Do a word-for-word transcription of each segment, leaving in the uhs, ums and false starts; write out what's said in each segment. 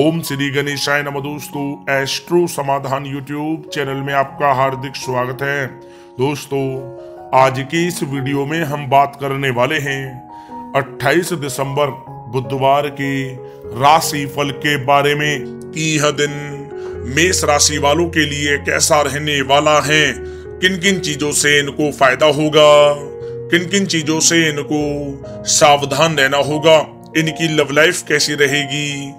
ओम श्री गणेशाय नमः। दोस्तों, एस्ट्रो समाधान यूट्यूब चैनल में आपका हार्दिक स्वागत है। दोस्तों, आज की इस वीडियो में हम बात करने वाले हैं अट्ठाईस दिसंबर बुधवार के राशिफल के बारे में कि यह दिन मेष राशि वालों के लिए कैसा रहने वाला है, किन किन चीजों से इनको फायदा होगा, किन किन चीजों से इनको सावधान रहना होगा, इनकी लव लाइफ कैसी रहेगी,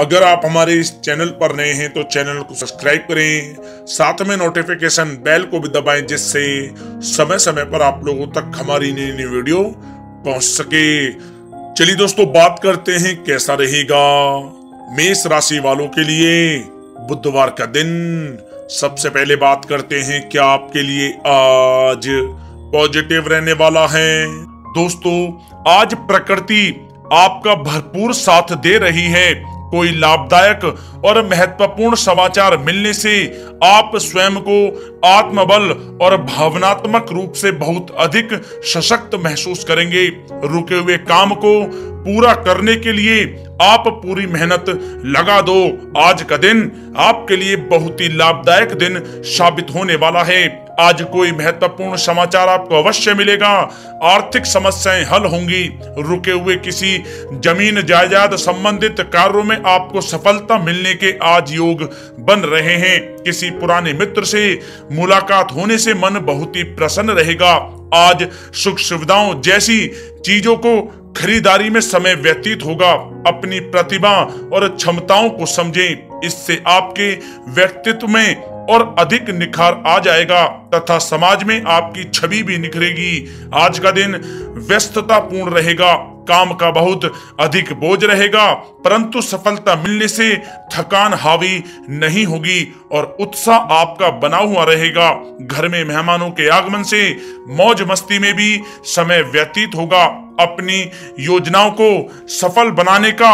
अगर आप हमारे इस चैनल पर नए हैं तो चैनल को सब्सक्राइब करें, साथ में नोटिफिकेशन बेल को भी दबाएं जिससे समय समय पर आप लोगों तक हमारी नई नई वीडियो पहुंच सके। चलिए दोस्तों, बात करते हैं कैसा रहेगा मेष राशि वालों के लिए बुधवार का दिन। सबसे पहले बात करते हैं क्या आपके लिए आज पॉजिटिव रहने वाला है। दोस्तों, आज प्रकृति आपका भरपूर साथ दे रही है। कोई लाभदायक और महत्वपूर्ण समाचार मिलने से आप स्वयं को आत्मबल और भावनात्मक रूप से बहुत अधिक सशक्त महसूस करेंगे। रुके हुए काम को पूरा करने के लिए आप पूरी मेहनत लगा दो। आज का दिन आपके लिए बहुत ही लाभदायक दिन साबित होने वाला है। आज कोई महत्वपूर्ण समाचार आपको अवश्य मिलेगा। आर्थिक समस्याएं हल होंगी। रुके हुए किसी जमीन जायदाद संबंधित कार्यों में आपको सफलता मिलने के आज योग बन रहे हैं। किसी पुराने मित्र से मुलाकात होने से मन बहुत ही प्रसन्न रहेगा। आज सुख सुविधाओं जैसी चीजों को खरीदारी में समय व्यतीत होगा। अपनी प्रतिभा और क्षमताओं को समझें, इससे आपके व्यक्तित्व में और अधिक निखार आ जाएगा तथा समाज में आपकी छवि भी निखरेगी। आज का दिन व्यस्ततापूर्ण रहेगा, काम का बहुत अधिक बोझ रहेगा, परंतु सफलता मिलने से थकान हावी नहीं होगी और उत्साह आपका बना हुआ रहेगा। घर में मेहमानों के आगमन से मौज मस्ती में भी समय व्यतीत होगा। अपनी योजनाओं को सफल बनाने का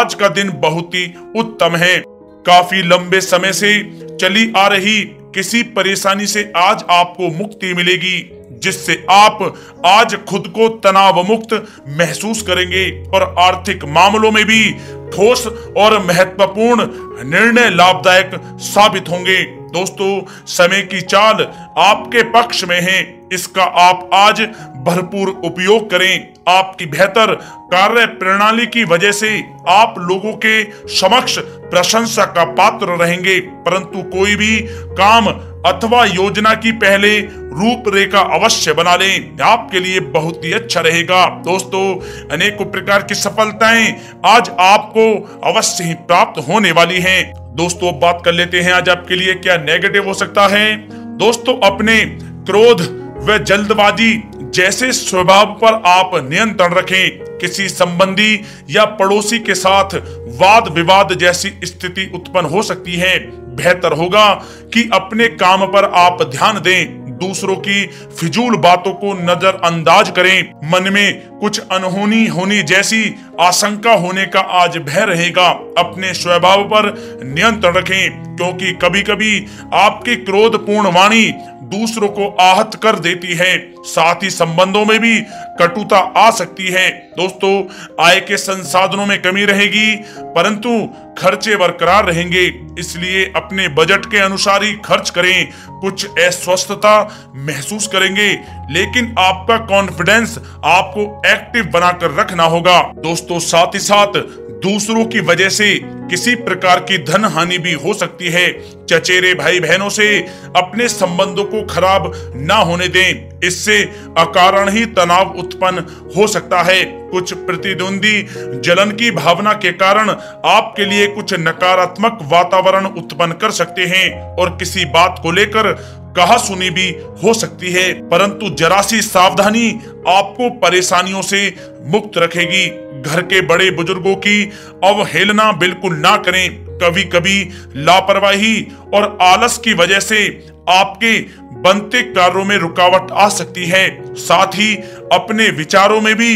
आज का दिन बहुत ही उत्तम है। काफी लंबे समय से चली आ रही किसी परेशानी से आज आपको मुक्ति मिलेगी, जिससे आप आज खुद को तनाव मुक्त महसूस करेंगे और आर्थिक मामलों में भी ठोस और महत्वपूर्ण निर्णय लाभदायक साबित होंगे। दोस्तों, समय की चाल आपके पक्ष में है, इसका आप आज भरपूर उपयोग करें। आपकी बेहतर कार्य प्रणाली की वजह से आप लोगों के समक्ष प्रशंसा का पात्र रहेंगे, परंतु कोई भी काम अथवा योजना की पहले रूपरेखा अवश्य बना लें, आपके लिए बहुत ही अच्छा रहेगा। दोस्तों, अनेकों प्रकार की सफलताएं आज आपको अवश्य ही प्राप्त होने वाली हैं। दोस्तों, अब बात कर लेते हैं आज आपके लिए क्या नेगेटिव हो सकता है। दोस्तों, अपने क्रोध व जल्दबाजी जैसे स्वभाव पर आप नियंत्रण रखें। किसी संबंधी या पड़ोसी के साथ वाद विवाद जैसी स्थिति उत्पन्न हो सकती है। बेहतर होगा कि अपने काम पर आप ध्यान दें, दूसरों की फिजूल बातों को नजरअंदाज करें। मन में कुछ अनहोनी होने जैसी आशंका होने का आज भय रहेगा। अपने स्वभाव पर नियंत्रण रखें, क्योंकि कभी कभी आपकी क्रोधपूर्ण वाणी दूसरों को आहत कर देती है। साथ ही संबंधों में भी कटुता आ सकती है। दोस्तों, आय के संसाधनों में कमी रहेगी, परंतु खर्चे बरकरार रहेंगे, इसलिए अपने बजट के अनुसार ही खर्च करें। कुछ अस्वस्थता महसूस करेंगे, लेकिन आपका कॉन्फिडेंस आपको एक्टिव बनाकर रखना होगा। दोस्तों, साथ ही साथ दूसरों की वजह से किसी प्रकार की धन हानि भी हो सकती है। चचेरे भाई बहनों से अपने संबंधों को खराब ना होने दें, इससे अकारण ही तनाव उत्पन्न हो सकता है। कुछ प्रतिद्वंदी जलन की भावना के कारण आपके लिए कुछ नकारात्मक वातावरण उत्पन्न कर सकते हैं और किसी बात को लेकर कहा सुनी भी हो सकती है, परंतु जरा सी सावधानी आपको परेशानियों से मुक्त रखेगी। घर के बड़े बुजुर्गों की अवहेलना बिल्कुल ना करें। कभी कभी लापरवाही और आलस की वजह से आपके बनते कार्यों में रुकावट आ सकती है। साथ ही अपने विचारों में भी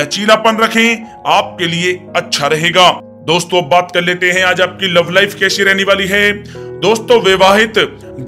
लचीलापन रखें, आपके लिए अच्छा रहेगा। दोस्तों, बात कर लेते हैं आज आपकी लव लाइफ कैसी रहने वाली है। दोस्तों, वैवाहिक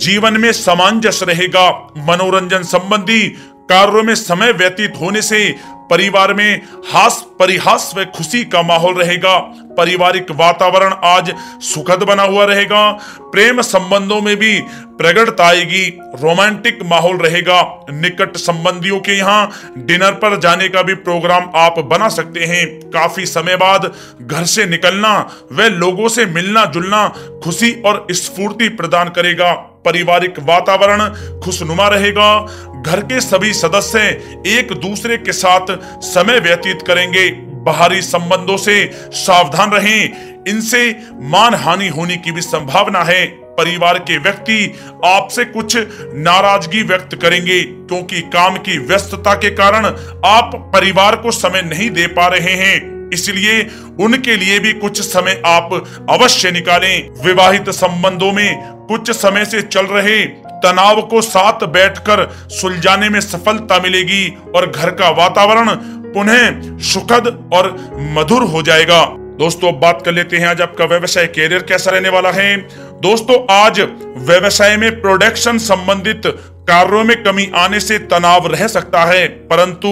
जीवन में सामंजस्य रहेगा। मनोरंजन संबंधी कार्यों में समय व्यतीत होने से परिवार में हास परिहास व खुशी का माहौल रहेगा। पारिवारिक वातावरण आज सुखद बना हुआ रहेगा। प्रेम संबंधों में भी प्रगति आएगी, रोमांटिक माहौल रहेगा। निकट संबंधियों के यहाँ डिनर पर जाने का भी प्रोग्राम आप बना सकते हैं। काफी समय बाद घर से निकलना व लोगों से मिलना जुलना खुशी और स्फूर्ति प्रदान करेगा। पारिवारिक वातावरण खुशनुमा रहेगा। घर के सभी सदस्य एक दूसरे के साथ समय व्यतीत करेंगे। बाहरी संबंधों से सावधान रहें, इनसे मान हानि होने की भी संभावना है। परिवार के व्यक्ति आपसे कुछ नाराजगी व्यक्त करेंगे, क्योंकि काम की व्यस्तता के कारण आप परिवार को समय नहीं दे पा रहे हैं, इसलिए उनके लिए भी कुछ समय आप अवश्य निकालें। विवाहित संबंधों में कुछ समय से चल रहे तनाव को साथ बैठकर सुलझाने में सफलता मिलेगी और घर का वातावरण पुनः सुखद और मधुर हो जाएगा। दोस्तों, बात कर लेते हैं आज आपका व्यवसाय कैरियर कैसा रहने वाला है। दोस्तों, आज व्यवसाय में प्रोडक्शन संबंधित कार्यों में कमी आने से तनाव रह सकता है, परंतु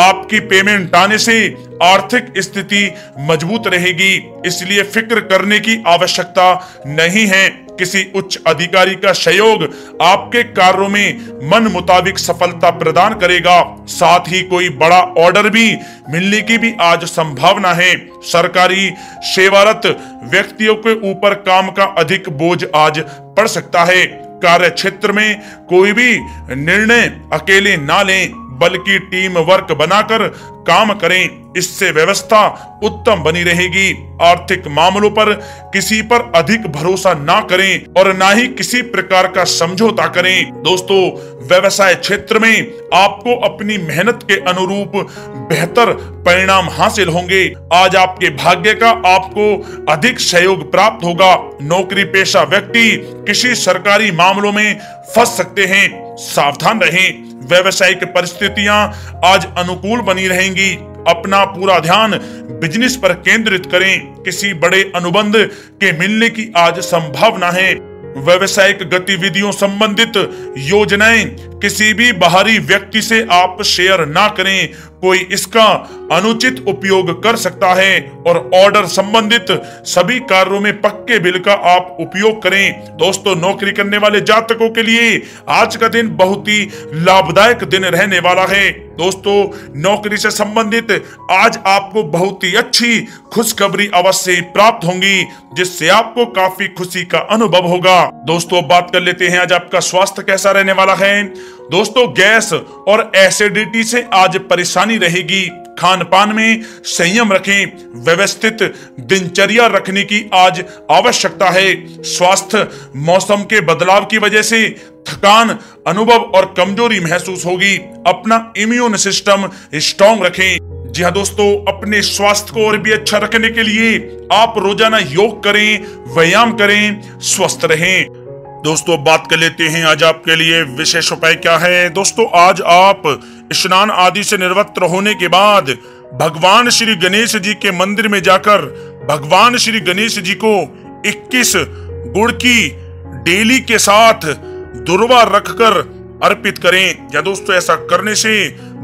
आपकी पेमेंट आने से आर्थिक स्थिति मजबूत रहेगी, इसलिए फिक्र करने की आवश्यकता नहीं है। किसी उच्च अधिकारी का सहयोग आपके कार्यों में मन मुताबिक सफलता प्रदान करेगा। साथ ही कोई बड़ा ऑर्डर भी मिलने की भी आज संभावना है। सरकारी सेवारत व्यक्तियों के ऊपर काम का अधिक बोझ आज पड़ सकता है। कार्य क्षेत्र में कोई भी निर्णय अकेले ना लें, बल्कि टीम वर्क बनाकर काम करें, इससे व्यवस्था उत्तम बनी रहेगी। आर्थिक मामलों पर किसी पर अधिक भरोसा ना करें और ना ही किसी प्रकार का समझौता करें। दोस्तों, व्यवसाय क्षेत्र में आपको अपनी मेहनत के अनुरूप बेहतर परिणाम हासिल होंगे। आज आपके भाग्य का आपको अधिक सहयोग प्राप्त होगा। नौकरी पेशा व्यक्ति किसी सरकारी मामलों में फंस सकते हैं, सावधान रहें। व्यवसायिक परिस्थितियां आज अनुकूल बनी रहेंगी। अपना पूरा ध्यान बिजनेस पर केंद्रित करें, किसी बड़े अनुबंध के मिलने की आज संभावना है। व्यवसायिक गतिविधियों संबंधित योजनाएं किसी भी बाहरी व्यक्ति से आप शेयर ना करें, कोई इसका अनुचित उपयोग कर सकता है। और ऑर्डर संबंधित सभी कार्यों में पक्के बिल का आप उपयोग करें। दोस्तों, नौकरी करने वाले जातकों के लिए आज का दिन बहुत ही लाभदायक दिन रहने वाला है। दोस्तों, नौकरी से संबंधित आज आपको बहुत ही अच्छी खुशखबरी अवश्य प्राप्त होंगी, जिससे आपको काफी खुशी का अनुभव होगा। दोस्तों, बात कर लेते हैं आज आपका स्वास्थ्य कैसा रहने वाला है। दोस्तों, गैस और एसिडिटी से आज परेशानी रहेगी। खान पान में संयम रखें, व्यवस्थित दिनचर्या रखने की आज आवश्यकता है। स्वास्थ्य मौसम के बदलाव की वजह से थकान अनुभव और कमजोरी महसूस होगी। अपना इम्यून सिस्टम स्ट्रांग रखें। जी हाँ दोस्तों, अपने स्वास्थ्य को और भी अच्छा रखने के लिए आप रोजाना योग करें, व्यायाम करें, स्वस्थ रहें। दोस्तों, बात कर लेते हैं आज आपके लिए विशेष उपाय क्या है। दोस्तों, आज आप स्नान आदि से निवृत्त होने के बाद भगवान श्री गणेश जी के मंदिर में जाकर भगवान श्री गणेश जी को इक्कीस गुड़ की डेली के साथ दुर्वा रखकर अर्पित करें। या दोस्तों, ऐसा करने से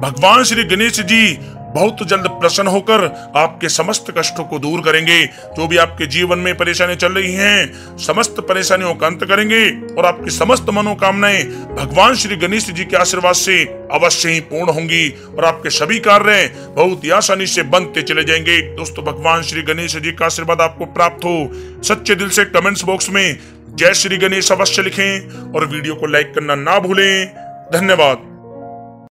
भगवान श्री गणेश जी बहुत जल्द प्रसन्न होकर आपके समस्त कष्टों को दूर करेंगे। जो भी आपके जीवन में परेशानियां चल रही हैं, समस्त परेशानियों का अंत करेंगे और आपकी समस्त मनोकामनाएं भगवान श्री गणेश जी के आशीर्वाद से अवश्य ही पूर्ण होंगी और आपके सभी कार्य बहुत ही आसानी से बनते चले जाएंगे। दोस्तों, भगवान श्री गणेश जी का आशीर्वाद आपको प्राप्त हो। सच्चे दिल से कमेंट्स बॉक्स में जय श्री गणेश अवश्य लिखें और वीडियो को लाइक करना ना भूलें। धन्यवाद।